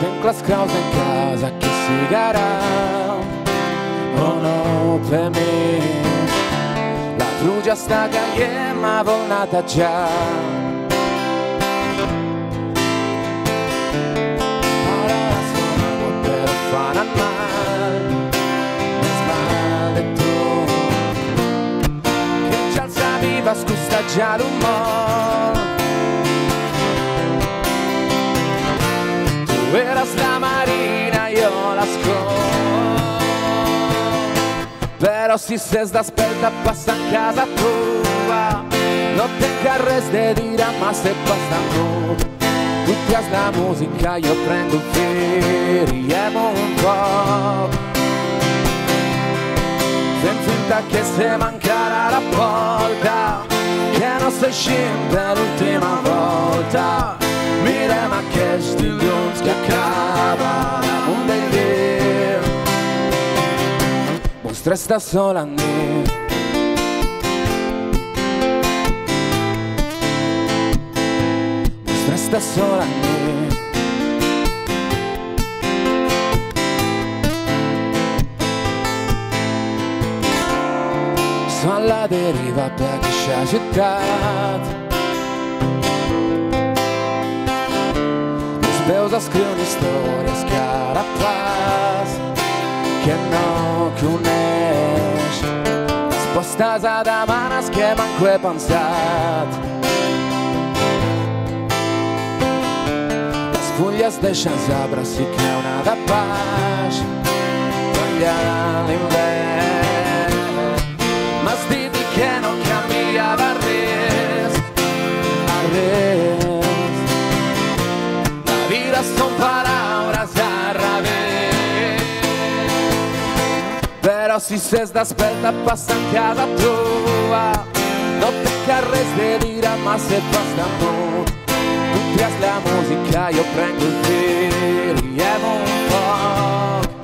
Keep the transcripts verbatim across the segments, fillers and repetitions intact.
open class crowd in casa che si darà, oh no, per me la trugia sta cagliè ma volnata già. Ora suonavo per fare mal, mi smaletto che già alzavi va scusta già l'umor. Eras la marina, io la scordo. Però si ses d'aspetta, passa in casa tua. Non te carres de dira, ma se basta ancora. Tu pias la musica, io prendo un te, riemo un po'. Sento finta che se mancara la porta, che non sei scinta l'ultima volta. Mira ma che stilions che accava la monda in dir. Mostra sta sola a me. Mostra sta sola a me. Sono alla deriva perché c'è città. Deusa scrive storia scarapaz che non conosci. Sposta da manas che manco è pensato. Las fullas de chance abrassi che è una da pace. Taglia l'inverno. Ma sditi che non cambiava res. A res. Son palabras a rave. Però si ses d'aspetta, passa in casa tua. Non te carres de dira, ma se basta amor. Tu pias la musica, io prendo il te, rievo un po'.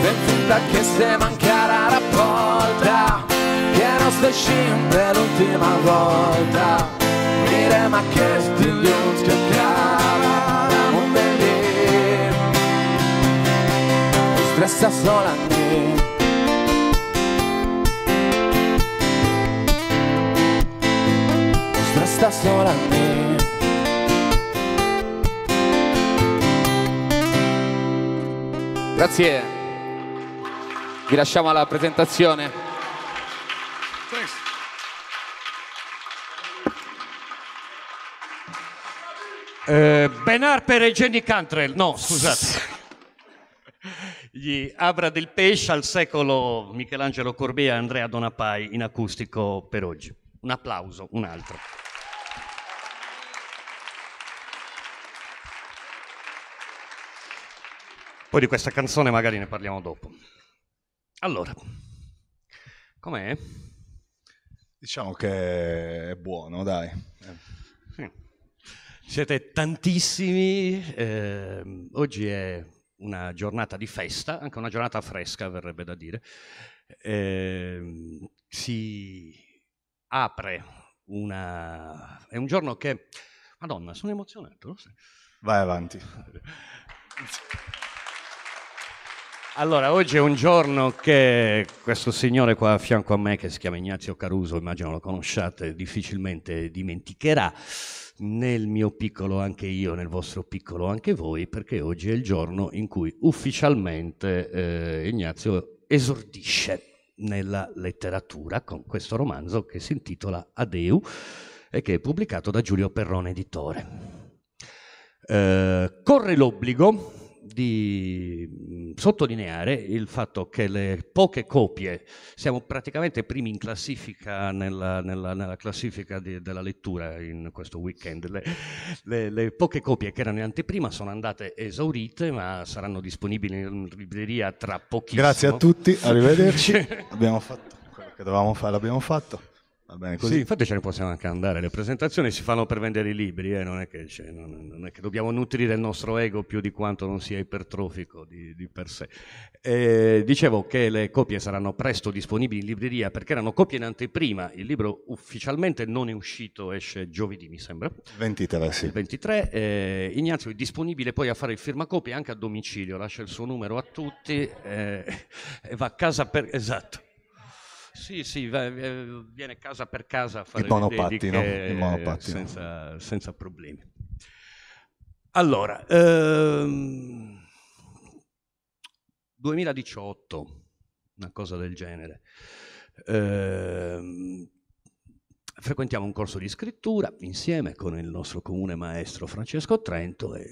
Sentita che se mancara la porta, che non stai scimpe l'ultima volta. Mira ma che stilions che accava la monda in dir. Mostra sta sola a me. Mostra sta sola a me. Grazie. Vi lasciamo alla presentazione. Eh, Ben Harper e Jenny Cantrell, no scusate, gli Abra del Pesce al secolo Michelangelo Corbea e Andrea Donapai in acustico per oggi. Un applauso, un altro. Poi di questa canzone magari ne parliamo dopo. Allora, com'è? Diciamo che è buono, dai. Sì. Siete tantissimi, eh, oggi è una giornata di festa, anche una giornata fresca verrebbe da dire. Eh, si apre una... è un giorno che... Madonna, sono emozionato. Vai avanti. Allora, oggi è un giorno che questo signore qua a fianco a me, che si chiama Ignazio Caruso, immagino lo conosciate, difficilmente dimenticherà. Nel mio piccolo anche io, nel vostro piccolo anche voi, perché oggi è il giorno in cui ufficialmente eh, Ignazio esordisce nella letteratura con questo romanzo che si intitola A D E U e che è pubblicato da Giulio Perrone Editore. Eh, corre l'obbligo di sottolineare il fatto che le poche copie, siamo praticamente primi in classifica nella, nella, nella classifica di, della lettura in questo weekend, le, le, le poche copie che erano in anteprima sono andate esaurite ma saranno disponibili in libreria tra pochissimo. Grazie a tutti, arrivederci. Abbiamo fatto quello che dovevamo fare, l'abbiamo fatto. Va bene, così. Sì, infatti ce ne possiamo anche andare, le presentazioni si fanno per vendere i libri, eh? non, è che cioè, non, non è che dobbiamo nutrire il nostro ego più di quanto non sia ipertrofico di, di per sé. E dicevo che le copie saranno presto disponibili in libreria perché erano copie in anteprima, il libro ufficialmente non è uscito, esce giovedì mi sembra, ventitré, sì. ventitré eh, Ignazio è disponibile poi a fare il firmacopie anche a domicilio, lascia il suo numero a tutti eh, e va a casa per... esatto. Sì, sì, viene casa per casa a fare il monopattino, il monopattino. Senza, senza problemi. Allora, ehm, duemiladiciotto, una cosa del genere. Ehm, frequentiamo un corso di scrittura insieme con il nostro comune maestro Francesco Trento e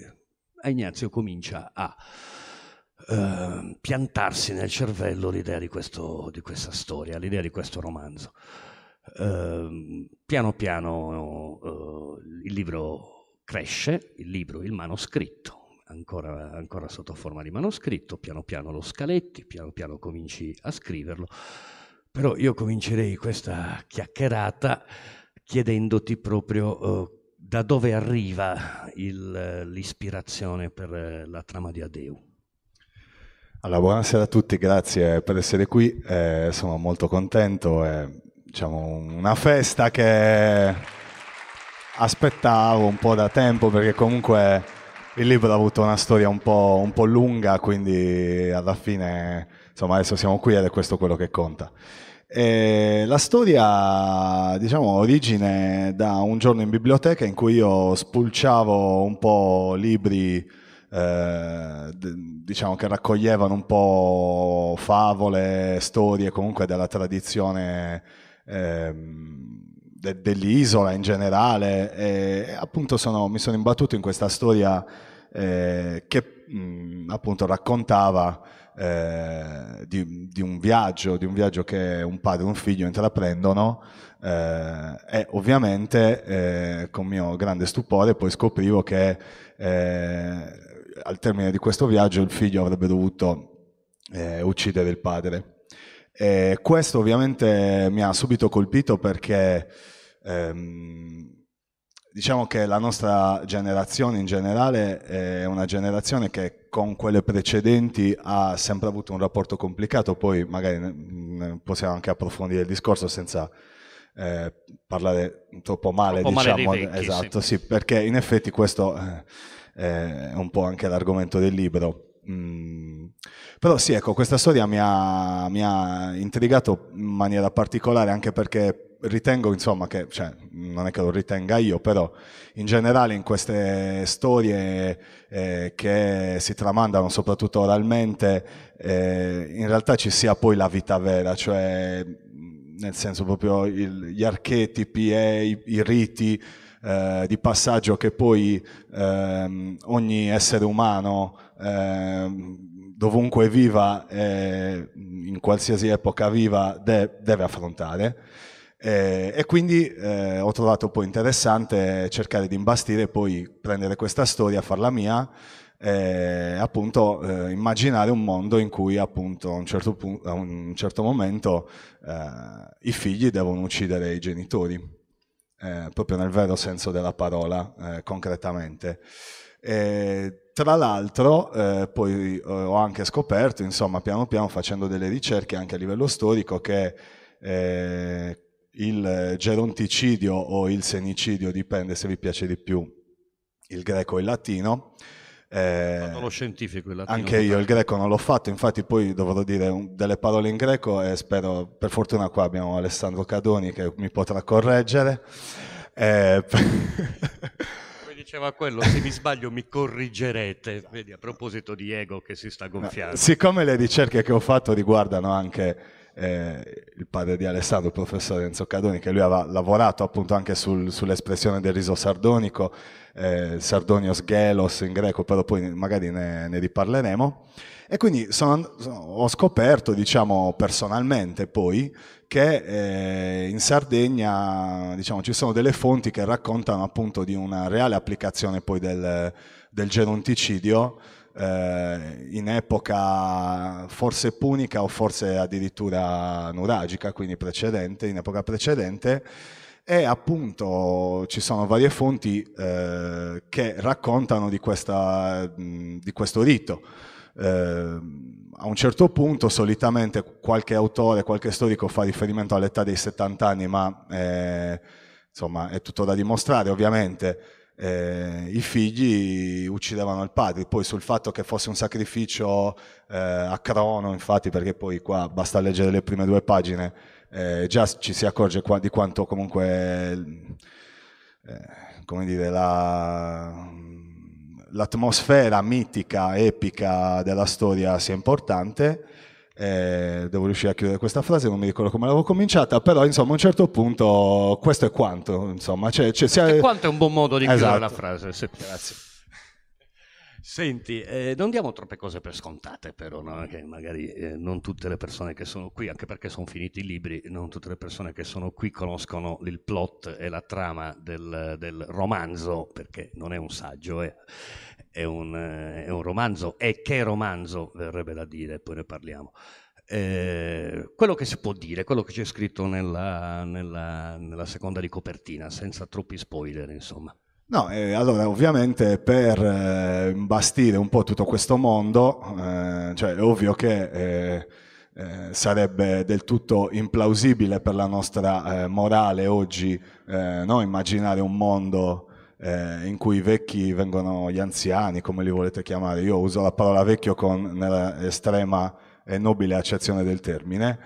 Ignazio comincia a... Uh, piantarsi nel cervello l'idea di, questo, di questa storia, l'idea di questo romanzo. Uh, piano piano uh, il libro cresce, il libro, il manoscritto, ancora, ancora sotto forma di manoscritto, piano piano lo scaletti, piano piano cominci a scriverlo. Però io comincerei questa chiacchierata chiedendoti proprio uh, da dove arriva il, l'ispirazione per la trama di Adeu. Allora, buonasera a tutti, grazie per essere qui, eh, sono molto contento, è diciamo, una festa che aspettavo un po' da tempo perché comunque il libro ha avuto una storia un po', un po' lunga, quindi alla fine insomma, adesso siamo qui ed è questo quello che conta. E la storia diciamo, origine da un giorno in biblioteca in cui io spulciavo un po' libri Eh, diciamo che raccoglievano un po' favole, storie comunque della tradizione eh, de- dell'isola in generale e, e appunto sono, mi sono imbattuto in questa storia eh, che mh, appunto raccontava eh, di, di un viaggio, di un viaggio che un padre e un figlio intraprendono eh, e ovviamente eh, con mio grande stupore poi scoprivo che eh, al termine di questo viaggio il figlio avrebbe dovuto eh, uccidere il padre. E questo ovviamente mi ha subito colpito perché ehm, diciamo che la nostra generazione in generale è una generazione che con quelle precedenti ha sempre avuto un rapporto complicato, poi magari ne possiamo anche approfondire il discorso senza eh, parlare troppo male, troppo diciamo, male dei vecchi, esatto, sì. Sì, perché in effetti questo... Eh, Eh, un po' anche l'argomento del libro mm. Però sì, ecco, questa storia mi ha, mi ha intrigato in maniera particolare anche perché ritengo insomma che, cioè, non è che lo ritenga io, però in generale in queste storie eh, che si tramandano soprattutto oralmente eh, in realtà ci sia poi la vita vera, cioè nel senso proprio il, gli archetipi e i, i riti Eh, di passaggio che poi ehm, ogni essere umano ehm, dovunque viva eh, in qualsiasi epoca viva de- deve affrontare eh, e quindi eh, ho trovato poi interessante cercare di imbastire, poi prendere questa storia, farla mia e appunto eh, immaginare un mondo in cui appunto a un certo, punto, a un certo momento eh, i figli devono uccidere i genitori. Eh, proprio nel vero senso della parola, eh, concretamente. E, tra l'altro, eh, poi ho anche scoperto, insomma, piano piano facendo delle ricerche anche a livello storico, che eh, il geronticidio o il senicidio, dipende se vi piace di più il greco e il latino. Eh, lo scientifico, il latino anche io il greco non l'ho fatto, infatti poi dovrò dire un, delle parole in greco e spero, per fortuna qua abbiamo Alessandro Cadoni che mi potrà correggere eh, come diceva quello, se mi sbaglio mi corrigerete. Vedi, a proposito di ego che si sta gonfiando. No, siccome le ricerche che ho fatto riguardano anche eh, il padre di Alessandro, il professor Enzo Cadoni, che lui aveva lavorato appunto anche sul, sull'espressione del riso sardonico, Eh, Sardonios Gelos in greco, però poi magari ne, ne riparleremo. E quindi sono, sono, ho scoperto, diciamo, personalmente poi che eh, in Sardegna, diciamo, ci sono delle fonti che raccontano appunto di una reale applicazione poi del, del geronticidio eh, in epoca forse punica o forse addirittura nuragica, quindi precedente, in epoca precedente, e appunto ci sono varie fonti eh, che raccontano di, questa, di questo rito. Eh, a un certo punto solitamente qualche autore, qualche storico fa riferimento all'età dei settanta anni, ma eh, insomma è tutto da dimostrare ovviamente. Eh, i figli uccidevano il padre, poi sul fatto che fosse un sacrificio eh, a crono, infatti, perché poi qua basta leggere le prime due pagine, eh, già ci si accorge qua di quanto comunque eh, come dire, la l'atmosfera mitica, epica della storia sia importante. Eh, devo riuscire a chiudere questa frase, non mi ricordo come l'avevo cominciata, però insomma a un certo punto questo è quanto, insomma, cioè, cioè, sia... e quanto è un buon modo di chiudere, esatto, la frase, sì. Grazie. Senti, eh, non diamo troppe cose per scontate, però, no? Che magari eh, non tutte le persone che sono qui, anche perché sono finiti i libri, non tutte le persone che sono qui conoscono il plot e la trama del, del romanzo, perché non è un saggio, è... È un, è un romanzo, e che romanzo verrebbe da dire, poi ne parliamo. Eh, quello che si può dire, quello che c'è scritto nella, nella, nella seconda di copertina, senza troppi spoiler, insomma. No, eh, allora ovviamente per eh, imbastire un po' tutto questo mondo, eh, cioè è ovvio che eh, eh, sarebbe del tutto implausibile per la nostra eh, morale oggi, eh, no? Immaginare un mondo Eh, in cui i vecchi vengono gli anziani, come li volete chiamare. Io uso la parola vecchio con nell'estrema e nobile accezione del termine,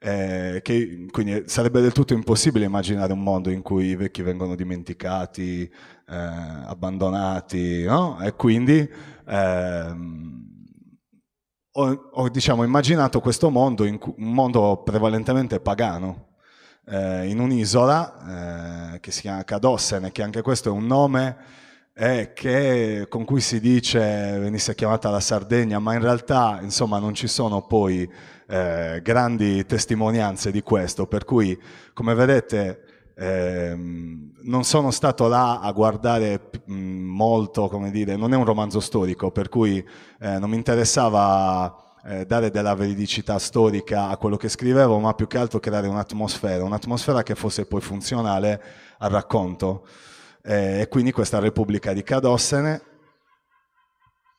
eh, che, quindi sarebbe del tutto impossibile immaginare un mondo in cui i vecchi vengono dimenticati, eh, abbandonati, no? E quindi eh, ho, ho diciamo, immaginato questo mondo, in cui, un mondo prevalentemente pagano, Eh, in un'isola eh, che si chiama Cadossene, che anche questo è un nome eh, che, con cui si dice venisse chiamata la Sardegna, ma in realtà insomma non ci sono poi eh, grandi testimonianze di questo, per cui come vedete eh, non sono stato là a guardare molto, come dire, non è un romanzo storico, per cui eh, non mi interessava Eh, dare della veridicità storica a quello che scrivevo, ma più che altro creare un'atmosfera, un'atmosfera che fosse poi funzionale al racconto. Eh, e quindi questa Repubblica di Cadossene,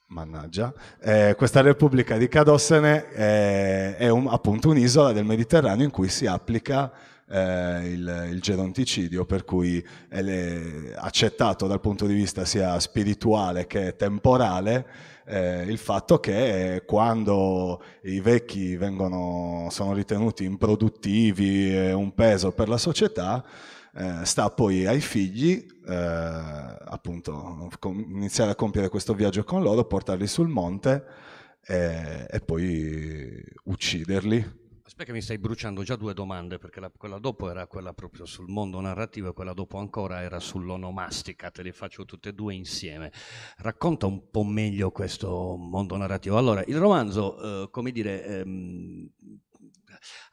mannaggia, eh, questa Repubblica di Cadossene eh, è un, appunto un'isola del Mediterraneo in cui si applica Eh, il, il geronticidio, per cui è le, accettato dal punto di vista sia spirituale che temporale eh, il fatto che quando i vecchi vengono, sono ritenuti improduttivi e un peso per la società, eh, sta poi ai figli eh, appunto iniziare a compiere questo viaggio con loro, portarli sul monte eh, e poi ucciderli. Aspetta, che mi stai bruciando già due domande, perché la, quella dopo era quella proprio sul mondo narrativo e quella dopo ancora era sull'onomastica. Te le faccio tutte e due insieme. Racconta un po' meglio questo mondo narrativo. Allora, il romanzo, eh, come dire, ehm,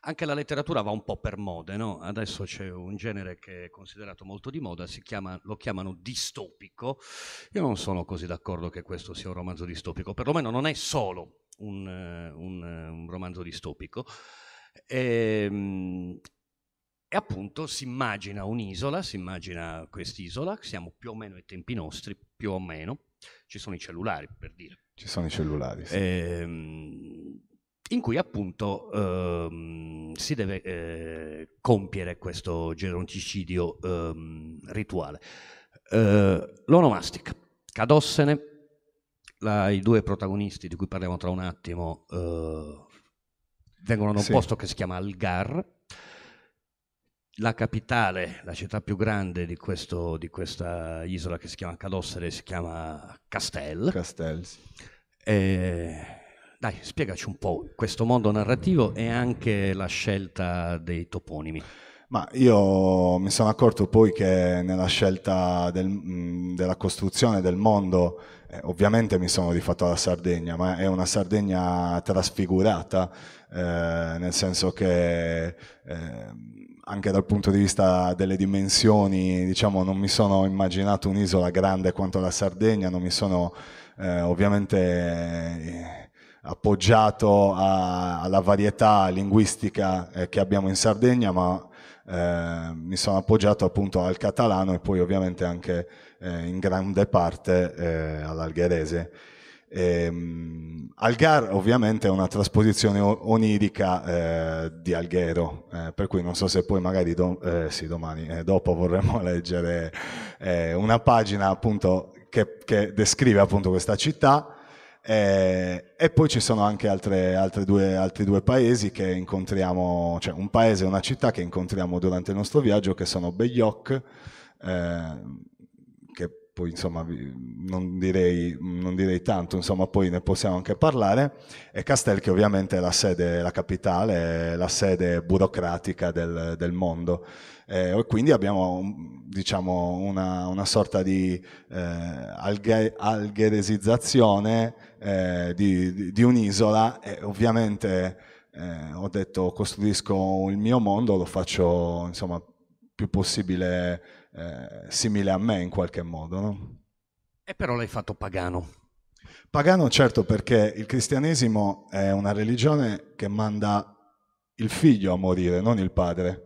anche la letteratura va un po' per mode, no? Adesso c'è un genere che è considerato molto di moda, si chiama, lo chiamano distopico. Io non sono così d'accordo che questo sia un romanzo distopico, perlomeno non è solo un, un, un romanzo distopico. E, e appunto si immagina un'isola, si immagina quest'isola, siamo più o meno ai tempi nostri, più o meno, ci sono i cellulari, per dire. Ci sono i cellulari, sì. E, in cui appunto ehm, si deve eh, compiere questo geronticidio ehm, rituale. Eh, l'onomastica, Cadossene, la, i due protagonisti di cui parliamo tra un attimo... Eh, vengono da un sì. posto che si chiama Algar, la capitale, la città più grande di, questo, di questa isola che si chiama Cadossene, si chiama Castel. Castel, sì. E... Dai, spiegaci un po' questo mondo narrativo e anche la scelta dei toponimi. Ma io mi sono accorto poi che nella scelta del, della costruzione del mondo, eh, ovviamente mi sono rifatto alla Sardegna, ma è una Sardegna trasfigurata, eh, nel senso che eh, anche dal punto di vista delle dimensioni, diciamo, non mi sono immaginato un'isola grande quanto la Sardegna, non mi sono eh, ovviamente eh, appoggiato a, alla varietà linguistica eh, che abbiamo in Sardegna, ma eh, mi sono appoggiato appunto al catalano e poi ovviamente anche eh, in grande parte eh, all'algherese. Ehm, Algar ovviamente è una trasposizione onirica eh, di Alghero, eh, per cui non so se poi magari do, eh, sì, domani eh, dopo vorremmo leggere eh, una pagina appunto che, che descrive appunto questa città, eh, e poi ci sono anche altre, altre due, altri due paesi che incontriamo, cioè un paese e una città che incontriamo durante il nostro viaggio, che sono Bejok, eh, che poi insomma non direi, non direi tanto, insomma poi ne possiamo anche parlare, e Castel, che ovviamente è la sede, la capitale, è la sede burocratica del, del mondo, eh, e quindi abbiamo diciamo una, una sorta di eh, alghe, algheresizzazione eh, di, di un'isola, e ovviamente eh, ho detto costruisco il mio mondo, lo faccio insomma più possibile Eh, simile a me in qualche modo, no? E però l'hai fatto pagano. Pagano, certo, perché il cristianesimo è una religione che manda il figlio a morire, non il padre,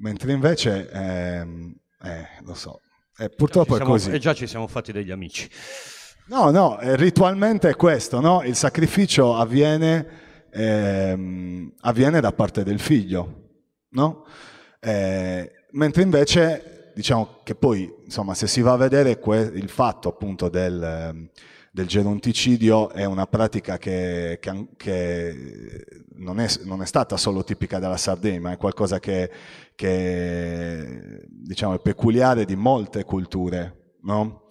mentre invece ehm, eh, lo so, eh, purtroppo siamo, è così. E già ci siamo fatti degli amici. No, no, ritualmente è questo, no? Il sacrificio avviene, ehm, avviene da parte del figlio, no? Eh, mentre invece diciamo che poi, insomma, se si va a vedere il fatto appunto del, del geronticidio è una pratica che, che, che non, è, non è stata solo tipica della Sardegna, ma è qualcosa che, che diciamo, è peculiare di molte culture, no?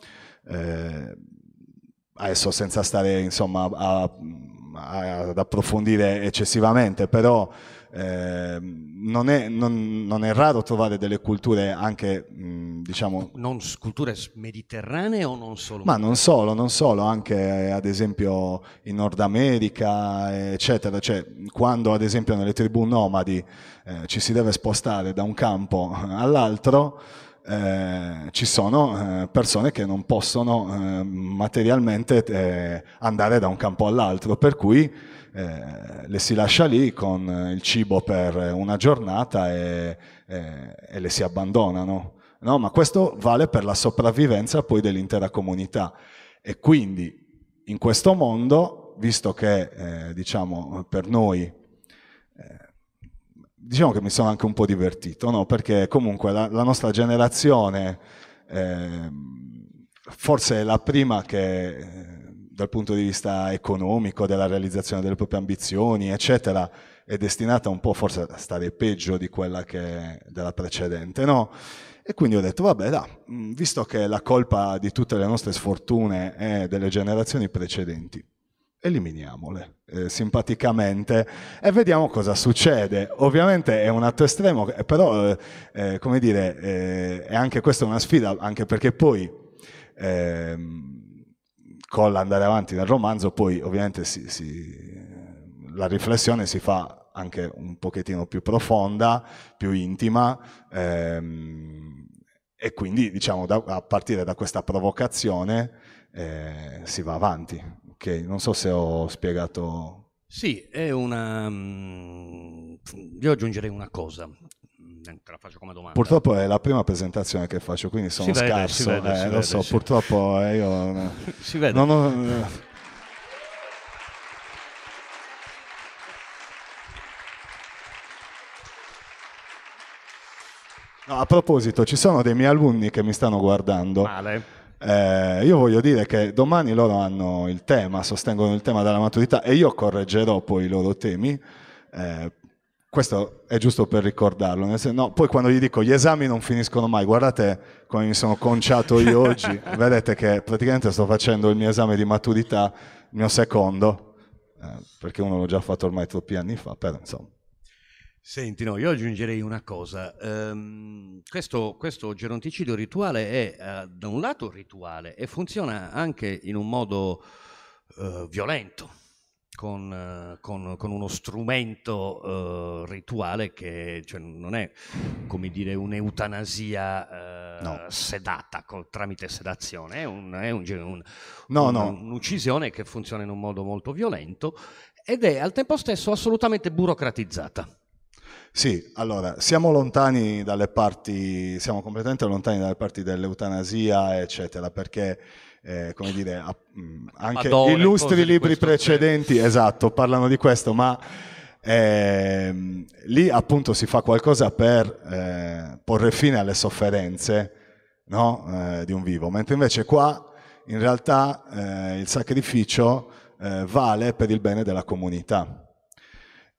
Eh, adesso senza stare insomma a, a, ad approfondire eccessivamente, però Eh, non, è, non, non è raro trovare delle culture anche mh, diciamo non, culture mediterranee o non solo? Ma non solo, non solo, anche ad esempio in Nord America eccetera, cioè quando ad esempio nelle tribù nomadi eh, ci si deve spostare da un campo all'altro, eh, ci sono eh, persone che non possono eh, materialmente eh, andare da un campo all'altro, per cui Eh, le si lascia lì con il cibo per una giornata e, e, e le si abbandonano, no? Ma questo vale per la sopravvivenza poi dell'intera comunità, e quindi in questo mondo, visto che eh, diciamo per noi eh, diciamo che mi sono anche un po' divertito, no? Perché comunque la, la nostra generazione eh, forse è la prima che eh, dal punto di vista economico, della realizzazione delle proprie ambizioni, eccetera, è destinata un po' forse a stare peggio di quella che della precedente, no? E quindi ho detto, vabbè, là, visto che la colpa di tutte le nostre sfortune è delle generazioni precedenti, eliminiamole eh, simpaticamente e vediamo cosa succede. Ovviamente è un atto estremo, però, eh, come dire, eh, è anche questa una sfida, anche perché poi... Eh, con l'andare avanti nel romanzo poi ovviamente si, si, la riflessione si fa anche un pochettino più profonda, più intima, ehm, e quindi diciamo da, a partire da questa provocazione eh, si va avanti. Okay, non so se ho spiegato. Sì, è una... io aggiungerei una cosa. Te la faccio come domanda. Purtroppo è la prima presentazione che faccio, quindi sono vede, scarso, vede, eh, vede, lo so, sì. Purtroppo eh, io si vede. Non ho... No, a proposito, ci sono dei miei alunni che mi stanno guardando. Male. Eh, io voglio dire che domani loro hanno il tema, sostengono il tema della maturità e io correggerò poi i loro temi. Eh, Questo è giusto per ricordarlo, nel senso, no, poi quando gli dico gli esami non finiscono mai, guardate come mi sono conciato io oggi, vedete che praticamente sto facendo il mio esame di maturità, il mio secondo, eh, perché uno l'ho già fatto ormai troppi anni fa, però insomma. Senti, no, io aggiungerei una cosa, um, questo, questo geronticidio rituale è uh, da un lato rituale e funziona anche in un modo uh, violento. con, con, con uno strumento uh, rituale che cioè, non è, come dire, un'eutanasia uh, no. sedata col, tramite sedazione, è, un, è un, un, no, un, no. un'uccisione che funziona in un modo molto violento ed è al tempo stesso assolutamente burocratizzata. Sì, allora, siamo lontani dalle parti, siamo completamente lontani dalle parti dell'eutanasia, eccetera, perché, eh, come dire, a, mh, anche Madone, illustri libri precedenti, c'è. esatto, parlano di questo, ma eh, lì appunto si fa qualcosa per eh, porre fine alle sofferenze, no? eh, di un vivo, mentre invece qua, in realtà, eh, il sacrificio eh, vale per il bene della comunità.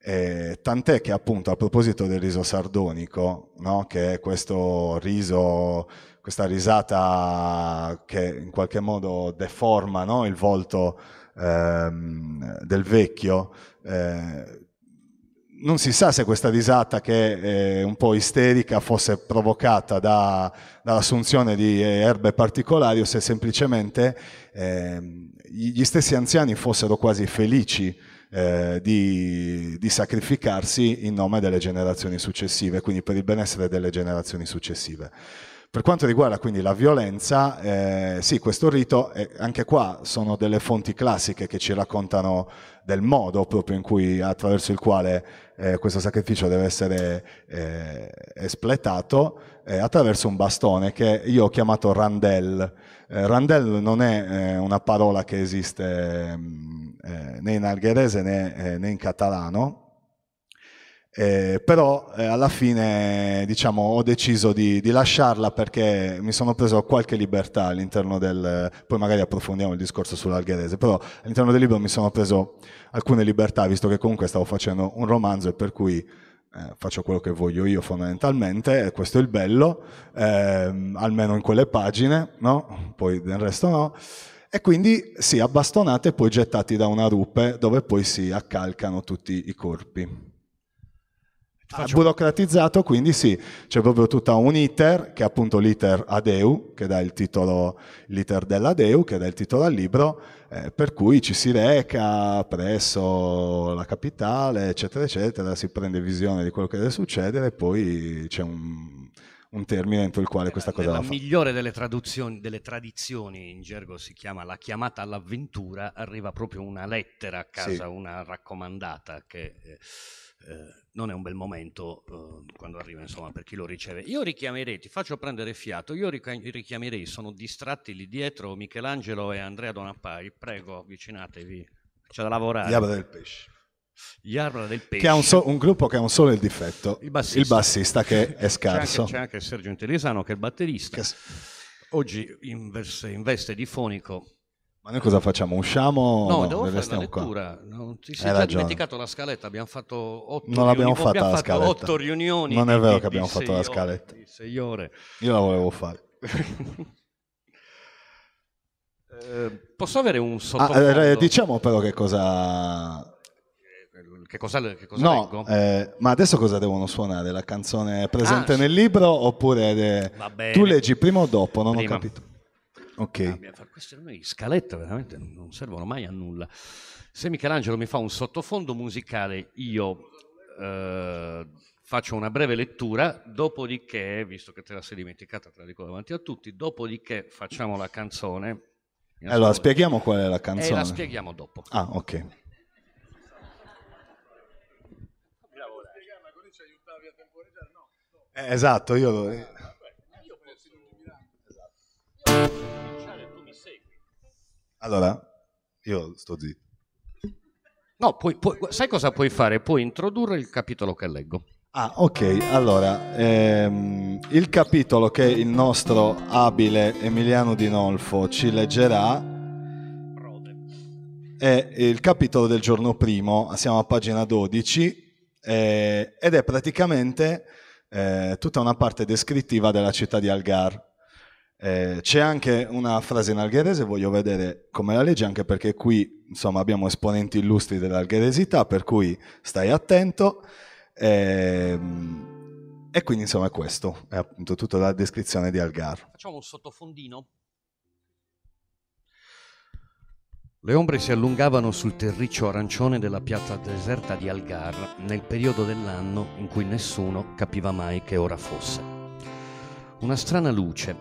Eh, tant'è che appunto a proposito del riso sardonico, no? che è questo riso, questa risata che in qualche modo deforma, no? il volto ehm, del vecchio, eh, non si sa se questa risata che è un po' isterica fosse provocata da, dall'assunzione di erbe particolari o se semplicemente ehm, gli stessi anziani fossero quasi felici Eh, di, di sacrificarsi in nome delle generazioni successive, quindi per il benessere delle generazioni successive. Per quanto riguarda quindi la violenza, eh, sì, questo rito, eh, anche qua sono delle fonti classiche che ci raccontano del modo proprio in cui, attraverso il quale eh, questo sacrificio deve essere eh, espletato, eh, attraverso un bastone che io ho chiamato Randel. Eh, Randel non è eh, una parola che esiste mh, eh, né in algherese né, eh, né in catalano, eh, però eh, alla fine diciamo, ho deciso di, di lasciarla perché mi sono preso qualche libertà all'interno del... Poi magari approfondiamo il discorso sull'algherese, però all'interno del libro mi sono preso alcune libertà, visto che comunque stavo facendo un romanzo e per cui... Eh, faccio quello che voglio io fondamentalmente, e questo è il bello, ehm, almeno in quelle pagine, no? Poi del resto no, e quindi sì, abbastonati e poi gettati da una rupe dove poi si accalcano tutti i corpi. Ah, burocratizzato, quindi sì, c'è proprio tutta un iter, che è appunto l'iter A D E U, che dà il titolo, l'iter dell'A D E U, che dà il titolo al libro, eh, per cui ci si reca presso la capitale, eccetera, eccetera, si prende visione di quello che deve succedere e poi c'è un, un termine entro il quale questa cosa la fa. La migliore delle traduzioni, delle tradizioni, in gergo si chiama la chiamata all'avventura, arriva proprio una lettera a casa, sì. una raccomandata che... Eh, eh, non è un bel momento eh, quando arriva, insomma, per chi lo riceve. Io richiamerei, ti faccio prendere fiato, io richiamerei, sono distratti lì dietro Michelangelo e Andrea Donapai, prego avvicinatevi, c'è da lavorare. Gli Abra del Pesce. Gli Abra del Pesce. Che ha un, so- un gruppo che ha un solo il difetto, il bassista, il bassista che è scarso. C'è anche, c'è anche Sergio Intelisano che è il batterista, che... oggi in, verse, in veste di fonico. Ma noi cosa facciamo? Usciamo? No, no devo fare la lettura. Non ti sei Hai già ragione. dimenticato la scaletta. Abbiamo fatto otto non riunioni. Non abbiamo fatta abbiamo la fatto scaletta. Otto riunioni. Non è vero di, che abbiamo fatto la scaletta. Ore, sei ore. Io la volevo fare. eh, posso avere un sottofondo? Ah, eh, diciamo però che cosa... Che cosa, che cosa no, leggo? Eh, ma adesso cosa devono suonare? La canzone presente ah, nel sì. libro oppure... De... Tu leggi prima o dopo? Non prima. ho capito. Okay. Ah, queste scalette veramente non servono mai a nulla. Se Michelangelo mi fa un sottofondo musicale, io eh, faccio una breve lettura, dopodiché, visto che te la sei dimenticata, te la dico davanti a tutti, dopodiché facciamo la canzone. Allora, spieghiamo qual è la canzone. E la spieghiamo dopo. Ah, ok. Eh, esatto, io... Allora, io sto zitto. No, puoi, puoi, sai cosa puoi fare? Puoi introdurre il capitolo che leggo. Ah, ok. Allora, ehm, il capitolo che il nostro abile Emiliano Di Nolfo ci leggerà è il capitolo del giorno primo, siamo a pagina dodici, eh, ed è praticamente eh, tutta una parte descrittiva della città di Algar. Eh, c'è anche una frase in algherese, voglio vedere come la legge, anche perché qui insomma abbiamo esponenti illustri dell'algheresità, per cui stai attento. Eh, e quindi insomma è questo, è appunto tutta la descrizione di Algar. Facciamo un sottofondino. Le ombre si allungavano sul terriccio arancione della piazza deserta di Algar nel periodo dell'anno in cui nessuno capiva mai che ora fosse. Una strana luce,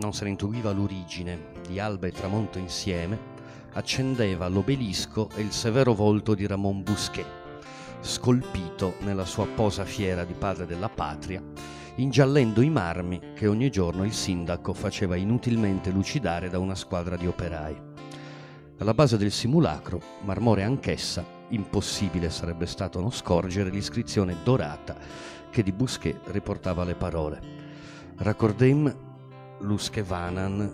non se ne intuiva l'origine, di alba e tramonto insieme, accendeva l'obelisco e il severo volto di Ramon Busquet, scolpito nella sua posa fiera di padre della patria, ingiallendo i marmi che ogni giorno il sindaco faceva inutilmente lucidare da una squadra di operai. Alla base del simulacro, marmore anch'essa, impossibile sarebbe stato non scorgere l'iscrizione dorata che di Busquet riportava le parole: Raccordem Luskevanan,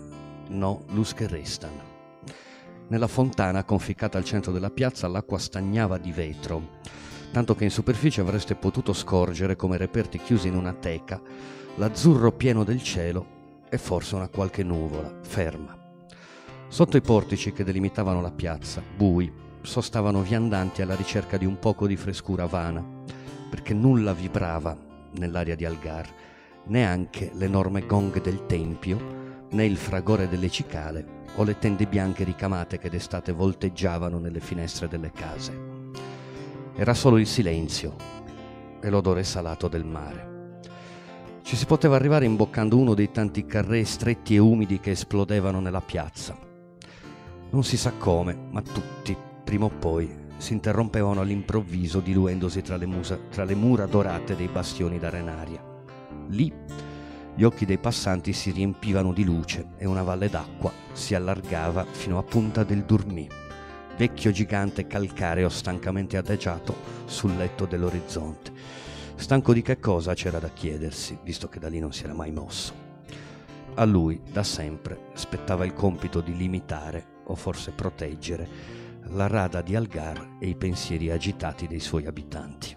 no Luskerestan. Nella fontana conficcata al centro della piazza l'acqua stagnava di vetro, tanto che in superficie avreste potuto scorgere, come reperti chiusi in una teca, l'azzurro pieno del cielo e forse una qualche nuvola ferma. Sotto i portici che delimitavano la piazza, bui, sostavano viandanti alla ricerca di un poco di frescura vana, perché nulla vibrava nell'aria di Algar, neanche l'enorme gong del tempio, né il fragore delle cicale o le tende bianche ricamate che d'estate volteggiavano nelle finestre delle case. Era solo il silenzio e l'odore salato del mare. Ci si poteva arrivare imboccando uno dei tanti carré stretti e umidi che esplodevano nella piazza. Non si sa come, ma tutti, prima o poi, si interrompevano all'improvviso diluendosi tra le, musa, tra le mura dorate dei bastioni d'arenaria. Lì gli occhi dei passanti si riempivano di luce e una valle d'acqua si allargava fino a Punta del Dormì, vecchio gigante calcareo stancamente adagiato sul letto dell'orizzonte. Stanco di che cosa c'era da chiedersi, visto che da lì non si era mai mosso. A lui, da sempre, spettava il compito di limitare o forse proteggere la rada di Algar e i pensieri agitati dei suoi abitanti.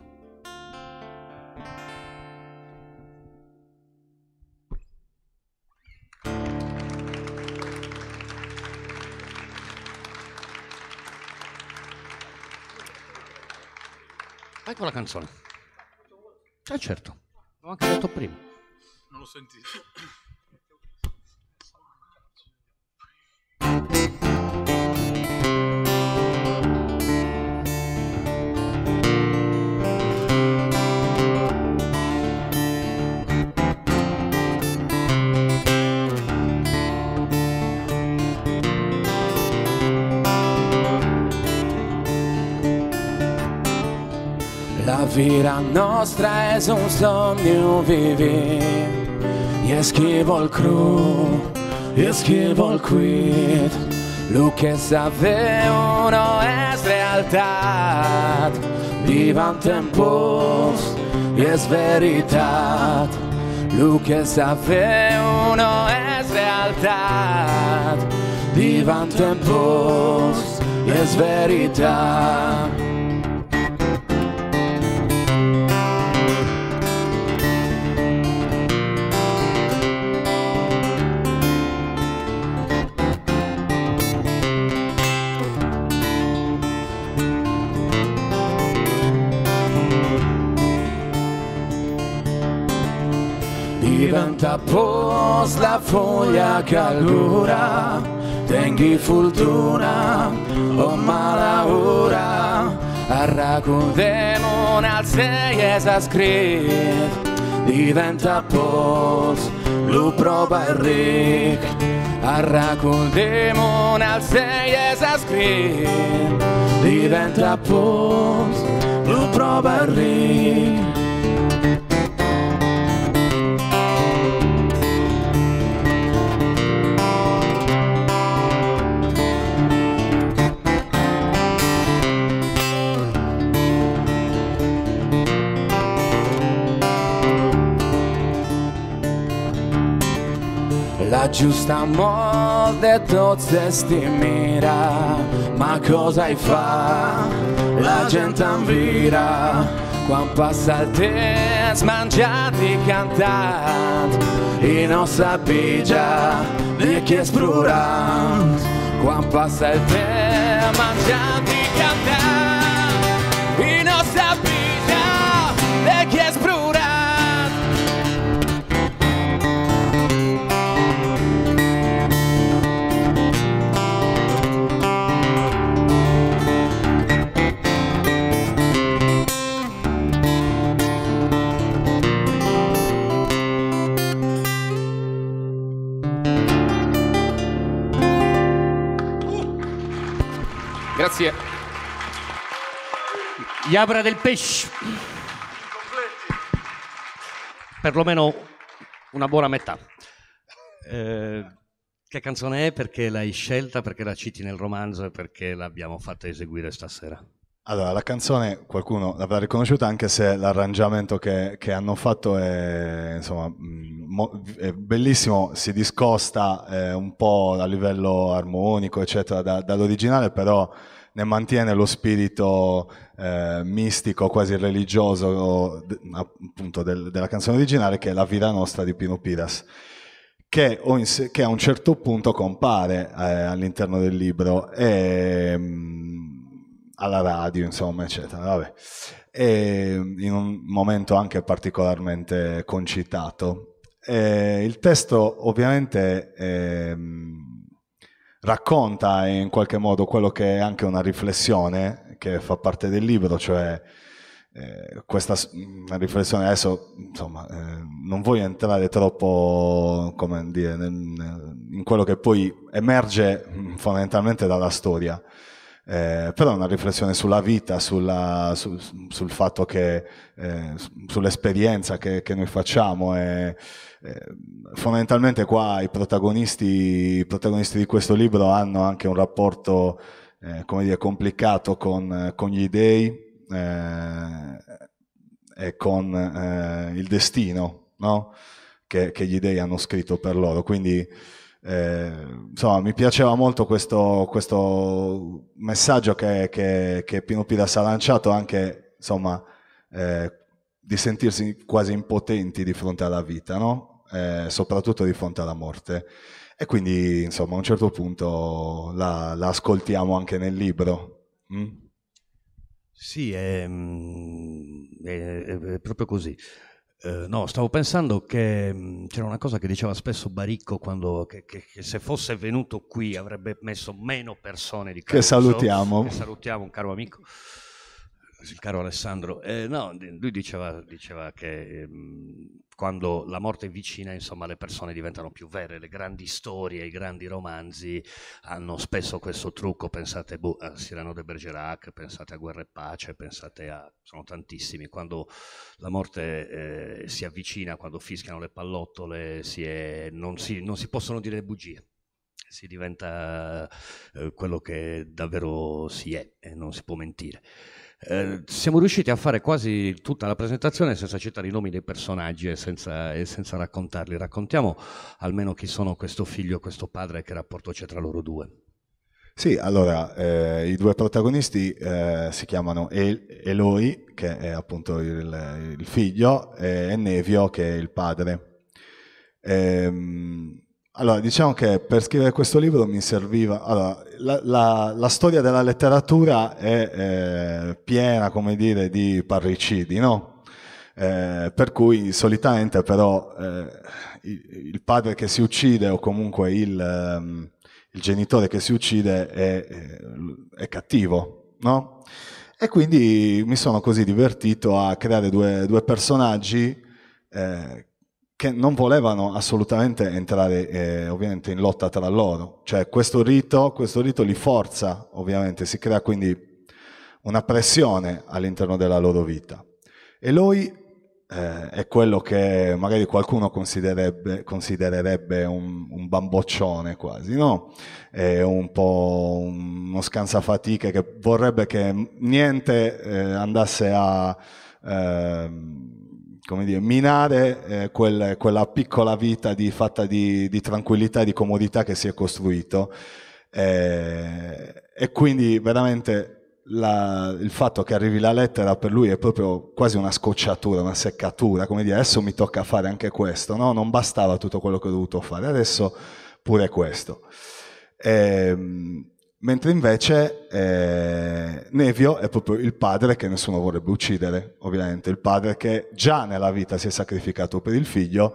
Ecco la canzone. Eh certo, l'ho anche detto prima. Non l'ho sentito. La vita nostra è un sogno vivi, io schivo il cru, io schivo il quid, lo che sapevo non è realtà, vivan tempos, io verità, lo che sapevo non è realtà, vivan tempos, io verità. Diventa pos la foglia che allora tenghi fortuna o malaura, arracondemo una seia scritta. Diventa pos lo prova il ric, arracondemo una seia scritta. Diventa pos lo prova il ric. La giusta morte tozze sti mira, ma cosa hai fa? La gente invira, quando passa il tempo mangiati cantant, e non sapigia di chi è sprurant, quando passa il tempo mangiati cantant, e non sapigia di chi è sprurant. Grazie. Iapra del pesce. Perlomeno una buona metà. Eh, che canzone è? Perché l'hai scelta? Perché la citi nel romanzo? E perché l'abbiamo fatta eseguire stasera? Allora, la canzone qualcuno l'avrà riconosciuta, anche se l'arrangiamento che, che hanno fatto è, insomma, mo, è bellissimo, si discosta eh, un po' a livello armonico, eccetera, da, dall'originale, però ne mantiene lo spirito eh, mistico, quasi religioso, appunto, del, della canzone originale, che è La Vida Nostra di Pino Piras, che, che a un certo punto compare eh, all'interno del libro e... Mh, alla radio, insomma, eccetera. Vabbè. E in un momento anche particolarmente concitato. E il testo ovviamente eh, racconta in qualche modo quello che è anche una riflessione che fa parte del libro, cioè eh, questa una riflessione, adesso insomma eh, non voglio entrare troppo, come dire, nel, in quello che poi emerge fondamentalmente dalla storia. Eh, però una riflessione sulla vita, sulla, sul, sul fatto che eh, sull'esperienza che, che noi facciamo e, eh, fondamentalmente qua i protagonisti, i protagonisti di questo libro hanno anche un rapporto eh, come dire, complicato con, con gli dèi eh, e con eh, il destino, no? che, che gli dèi hanno scritto per loro, quindi Eh, insomma, mi piaceva molto questo, questo messaggio che, che, che Pino Piras ha lanciato, anche insomma, eh, di sentirsi quasi impotenti di fronte alla vita, no? Eh, soprattutto di fronte alla morte, e quindi insomma a un certo punto la, la ascoltiamo anche nel libro. Mm? Sì, è, è, è proprio così. No, stavo pensando che c'era una cosa che diceva spesso Baricco, quando, che, che, che se fosse venuto qui avrebbe messo meno persone di Caruso, che salutiamo. Che salutiamo, un caro amico, il caro Alessandro. Eh, no, lui diceva, diceva che eh, quando la morte è vicina, insomma, le persone diventano più vere, le grandi storie, i grandi romanzi hanno spesso questo trucco. Pensate boh, a Cyrano de Bergerac, pensate a Guerra e Pace, pensate a... sono tantissimi, quando la morte eh, si avvicina, quando fischiano le pallottole, si è, non, si, non si possono dire bugie, si diventa eh, quello che davvero si è e non si può mentire. Eh, siamo riusciti a fare quasi tutta la presentazione senza citare i nomi dei personaggi e senza, e senza raccontarli. Raccontiamo almeno chi sono questo figlio e questo padre, che rapporto c'è tra loro due. Sì, allora, eh, i due protagonisti eh, si chiamano El Eloi, che è appunto il, il figlio, e Nevio, che è il padre. Ehm... Allora, diciamo che per scrivere questo libro mi serviva... Allora, la, la, la storia della letteratura è eh, piena, come dire, di parricidi, no? Eh, per cui solitamente però eh, il padre che si uccide, o comunque il, um, il genitore che si uccide, è, è cattivo, no? E quindi mi sono così divertito a creare due, due personaggi eh, che non volevano assolutamente entrare eh, ovviamente in lotta tra loro, cioè questo rito, questo rito li forza, ovviamente si crea quindi una pressione all'interno della loro vita. E lui eh, è quello che magari qualcuno considererebbe, considererebbe un, un bamboccione quasi, no? È un po' uno scansafatiche che vorrebbe che niente eh, andasse a... Eh, come dire, minare eh, quel, quella piccola vita di, fatta di, di tranquillità e di comodità che si è costruito, eh, e quindi veramente la, il fatto che arrivi la lettera per lui è proprio quasi una scocciatura, una seccatura, come dire, adesso mi tocca fare anche questo, no? Non bastava tutto quello che ho dovuto fare, adesso pure questo. Eh, mentre invece eh, Nevio è proprio il padre che nessuno vorrebbe uccidere, ovviamente, il padre che già nella vita si è sacrificato per il figlio,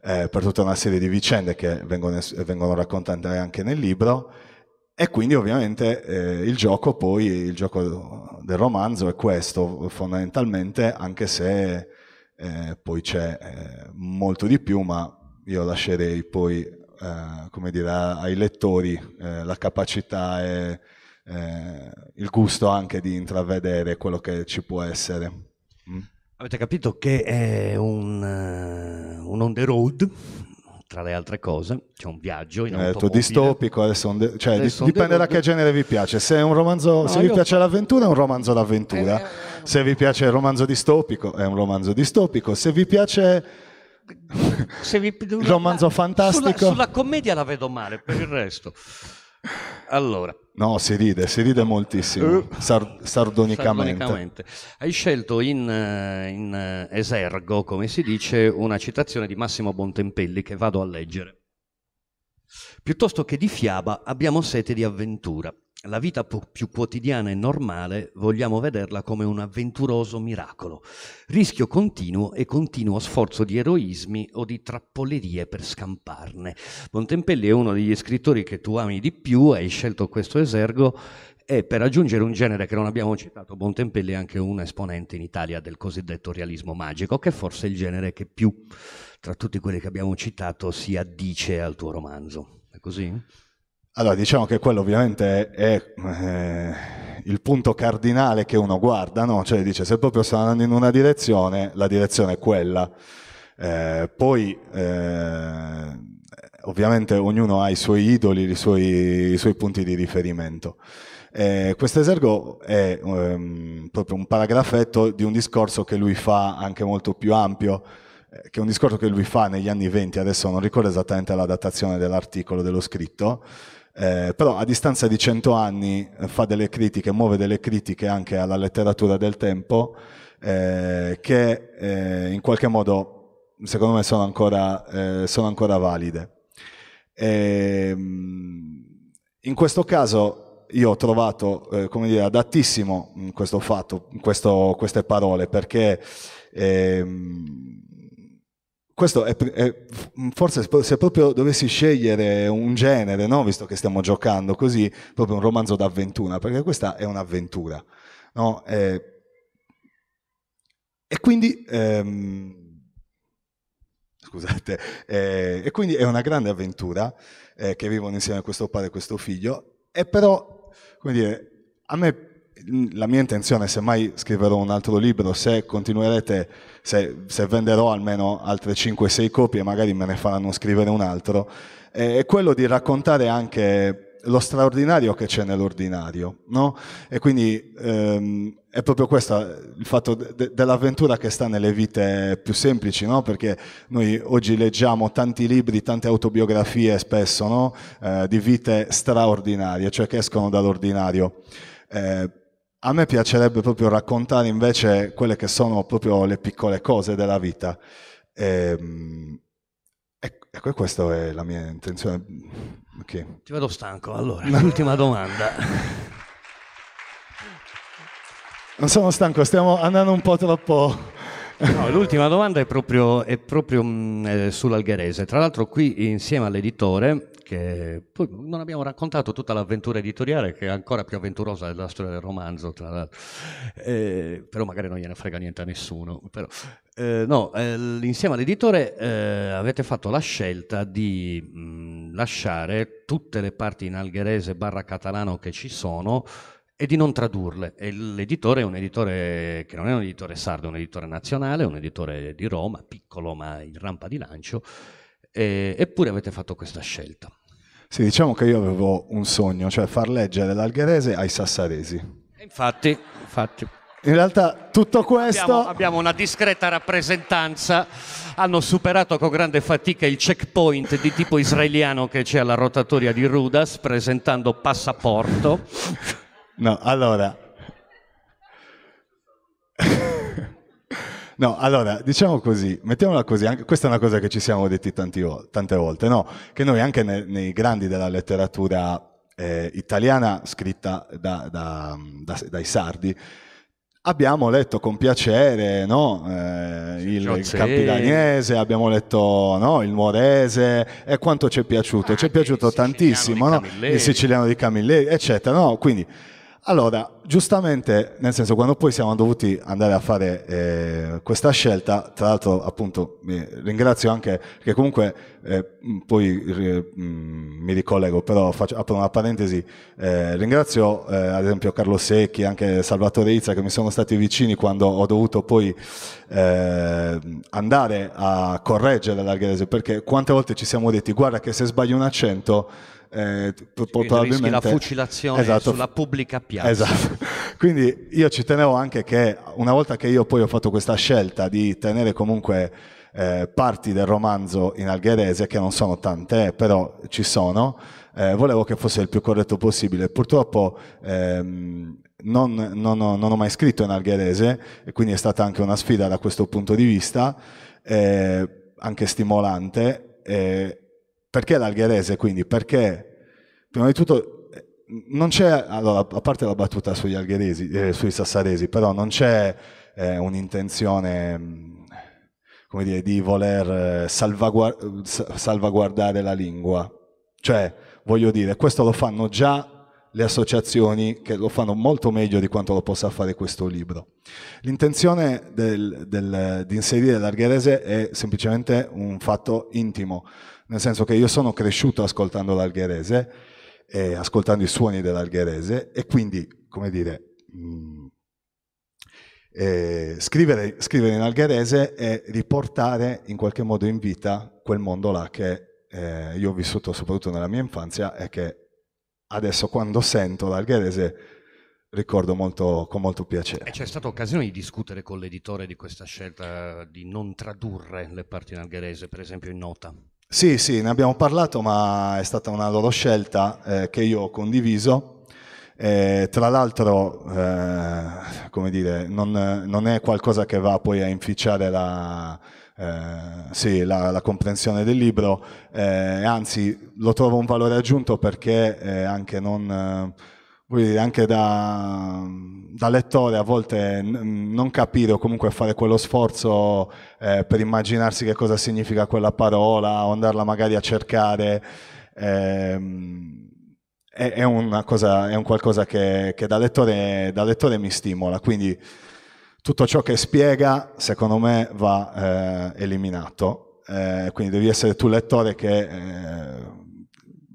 eh, per tutta una serie di vicende che vengono, vengono raccontate anche nel libro, e quindi ovviamente eh, il gioco poi, il gioco del romanzo è questo fondamentalmente, anche se eh, poi c'è eh, molto di più, ma io lascerei poi... Eh, come dire, ai lettori eh, la capacità e eh, il gusto anche di intravedere quello che ci può essere. Mm? Avete capito che è un, uh, un on the road, tra le altre cose, c'è un viaggio in automobile. Detto, distopico, adesso on the, cioè, adesso dipende on the road. Da che genere vi piace. Se, è un romanzo, no, se vi piace l'avventura è un romanzo d'avventura, eh, se vi piace il romanzo distopico è un romanzo distopico, se vi piace... Se vi... il romanzo fantastico... Sulla, sulla commedia la vedo male, per il resto. Allora... No, si ride, si ride moltissimo, sar sardonicamente. sardonicamente. Hai scelto in, in esergo, come si dice, una citazione di Massimo Bontempelli che vado a leggere. Piuttosto che di fiaba abbiamo sete di avventura. La vita più quotidiana e normale vogliamo vederla come un avventuroso miracolo. Rischio continuo e continuo sforzo di eroismi o di trappolerie per scamparne. Bontempelli è uno degli scrittori che tu ami di più, hai scelto questo esergo e per aggiungere un genere che non abbiamo citato, Bontempelli è anche un esponente in Italia del cosiddetto realismo magico, che è forse il genere che più tra tutti quelli che abbiamo citato si addice al tuo romanzo. È così? Allora, diciamo che quello ovviamente è, è eh, il punto cardinale che uno guarda, no? Cioè dice, se proprio sto andando in una direzione, la direzione è quella. Eh, poi, eh, ovviamente, ognuno ha i suoi idoli, i suoi, i suoi punti di riferimento. Eh, questo esergo è um, proprio un paragrafetto di un discorso che lui fa anche molto più ampio, che è un discorso che lui fa negli anni venti, adesso non ricordo esattamente la datazione dell'articolo dello scritto, Eh, però a distanza di cento anni fa delle critiche, muove delle critiche anche alla letteratura del tempo eh, che eh, in qualche modo secondo me sono ancora, eh, sono ancora valide. E, in questo caso io ho trovato eh, come dire, adattissimo questo fatto, questo, queste parole perché eh, questo è, è, forse se proprio dovessi scegliere un genere, no? Visto che stiamo giocando così, proprio un romanzo d'avventura, perché questa è un'avventura, no? E, e quindi, ehm, scusate, eh, e quindi è una grande avventura eh, che vivono insieme questo padre e questo figlio, e però, come dire, a me... La mia intenzione, se mai scriverò un altro libro, se continuerete, se, se venderò almeno altre cinque sei copie, magari me ne faranno scrivere un altro, è quello di raccontare anche lo straordinario che c'è nell'ordinario, no? E quindi ehm, è proprio questo il fatto de dell'avventura che sta nelle vite più semplici, no? Perché noi oggi leggiamo tanti libri, tante autobiografie spesso, no? Eh, di vite straordinarie, cioè che escono dall'ordinario. Eh, A me piacerebbe proprio raccontare invece quelle che sono proprio le piccole cose della vita. Ehm, ecco, questa è la mia intenzione. Okay. Ti vedo stanco, allora, l'ultima domanda. Non sono stanco, stiamo andando un po' troppo... No, l'ultima domanda è proprio, è proprio eh, sull'algherese. Tra l'altro qui insieme all'editore, che poi non abbiamo raccontato tutta l'avventura editoriale, che è ancora più avventurosa della storia del romanzo, tra l'altro, eh, però magari non gliene frega niente a nessuno. Però, eh, no, eh, insieme all'editore eh, avete fatto la scelta di mh, lasciare tutte le parti in algherese barra catalano che ci sono e di non tradurle. L'editore è un editore che non è un editore sardo, è un editore nazionale, è un editore di Roma, piccolo ma in rampa di lancio, e, eppure avete fatto questa scelta. Sì, diciamo che io avevo un sogno, cioè far leggere l'algherese ai sassaresi. Infatti, infatti. In realtà tutto questo... Abbiamo, abbiamo una discreta rappresentanza, hanno superato con grande fatica il checkpoint di tipo israeliano che c'è alla rotatoria di Rudas, presentando passaporto... No, allora, no, allora, diciamo così, mettiamola così, anche, questa è una cosa che ci siamo detti tanti, tante volte, no? Che noi anche nei, nei grandi della letteratura eh, italiana scritta da, da, da, dai sardi, abbiamo letto con piacere, no? eh, il, il Campidagnese, abbiamo letto, no? il Nuorese, e quanto ci è piaciuto, ah, ci è piaciuto tantissimo, il siciliano, no? il siciliano di Camilleri, eccetera, no? Quindi... Allora, giustamente, nel senso, quando poi siamo dovuti andare a fare eh, questa scelta, tra l'altro appunto mi ringrazio anche che comunque eh, poi eh, mi ricollego, però faccio, apro una parentesi, eh, ringrazio eh, ad esempio Carlo Secchi, anche Salvatore Izza, che mi sono stati vicini quando ho dovuto poi eh, andare a correggere l'alghese, perché quante volte ci siamo detti guarda che se sbagli un accento Eh, probabilmente la fucilazione, esatto, sulla pubblica piazza, esatto. Quindi io ci tenevo anche che una volta che io poi ho fatto questa scelta di tenere comunque eh, parti del romanzo in algherese, che non sono tante però ci sono, eh, volevo che fosse il più corretto possibile. Purtroppo ehm, non, non, ho, non ho mai scritto in algherese e quindi è stata anche una sfida da questo punto di vista, eh, anche stimolante. eh, Perché l'algherese quindi? Perché prima di tutto non c'è, allora, a parte la battuta sugli algheresi, eh, sui sassaresi, però non c'è eh, un'intenzione, come dire, di voler salvaguard- salvaguardare la lingua. Cioè, voglio dire, questo lo fanno già le associazioni, che lo fanno molto meglio di quanto lo possa fare questo libro. L'intenzione del, del, di inserire l'algherese è semplicemente un fatto intimo, nel senso che io sono cresciuto ascoltando l'algherese, eh, ascoltando i suoni dell'algherese, e quindi, come dire, mh, eh, scrivere, scrivere in algherese è riportare in qualche modo in vita quel mondo là che eh, io ho vissuto soprattutto nella mia infanzia e che adesso quando sento l'algherese ricordo molto, con molto piacere. E c'è stata occasione di discutere con l'editore di questa scelta di non tradurre le parti in algherese, per esempio in Nota? Sì, sì, ne abbiamo parlato, ma è stata una loro scelta eh, che io ho condiviso. Eh, tra l'altro, eh, come dire, non, non è qualcosa che va poi a inficiare la... Eh, sì, la, la comprensione del libro, eh, anzi lo trovo un valore aggiunto, perché eh, anche, non, eh, anche da, da lettore a volte n- non capire o comunque fare quello sforzo eh, per immaginarsi che cosa significa quella parola o andarla magari a cercare eh, è, è una cosa, è un qualcosa che, che da lettore, da lettore mi stimola, quindi tutto ciò che spiega, secondo me, va eh, eliminato. Eh, quindi devi essere tu lettore che eh,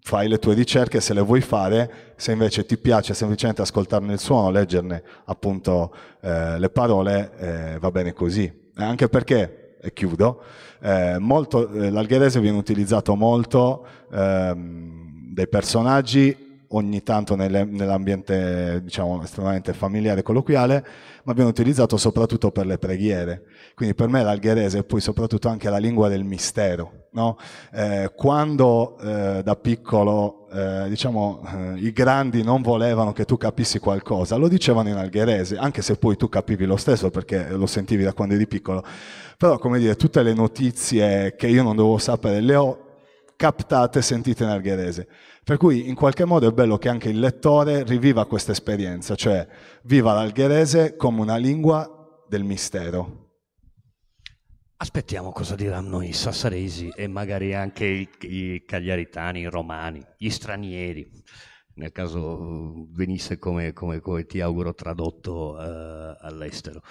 fai le tue ricerche, se le vuoi fare. Se invece ti piace semplicemente ascoltarne il suono, leggerne appunto eh, le parole, eh, va bene così. Anche perché, e chiudo, eh, molto, eh, l'algherese viene utilizzato molto eh, dai personaggi, ogni tanto nell'ambiente, diciamo, estremamente familiare e colloquiale, ma viene utilizzato soprattutto per le preghiere. Quindi per me l'algherese è poi soprattutto anche la lingua del mistero, no? Eh, quando eh, da piccolo eh, diciamo, eh, i grandi non volevano che tu capissi qualcosa, lo dicevano in algherese, anche se poi tu capivi lo stesso perché lo sentivi da quando eri piccolo. Però, come dire, tutte le notizie che io non dovevo sapere le ho captate e sentite in algherese. Per cui in qualche modo è bello che anche il lettore riviva questa esperienza, cioè viva l'algherese come una lingua del mistero. Aspettiamo cosa diranno i sassaresi e magari anche i, i cagliaritani, i romani, gli stranieri, nel caso venisse come, come, come ti auguro tradotto eh, all'estero.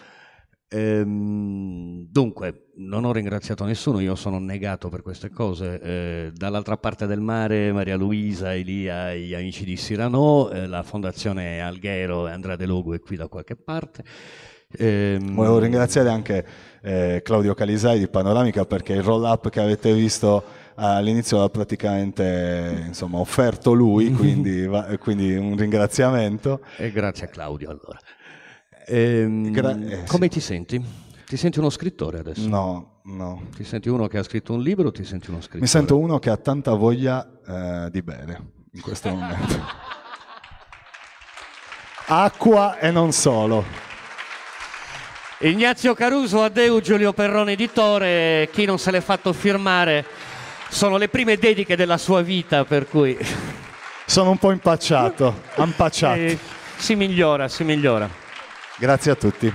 Dunque, non ho ringraziato nessuno, io sono negato per queste cose. Eh, dall'altra parte del mare, Maria Luisa, Elia, gli amici di Cyrano, eh, la Fondazione Alghero, Andrea Delogu è qui da qualche parte. Eh, Volevo ringraziare anche eh, Claudio Calisai di Panoramica, perché il roll-up che avete visto all'inizio l'ha praticamente, insomma, offerto lui, quindi, quindi un ringraziamento. E grazie a Claudio, allora. Ehm, Gra- eh, come sì. Ti senti? Ti senti uno scrittore adesso? No, no. Ti senti uno che ha scritto un libro o ti senti uno scrittore? Mi sento uno che ha tanta voglia eh, di bere in questo momento. Acqua e non solo. Ignazio Caruso, A D E U, Giulio Perrone Editore. Chi non se l'è fatto firmare, sono le prime dediche della sua vita, per cui... Sono un po' impacciato, ampacciato. Eh, si migliora, si migliora. Grazie a tutti.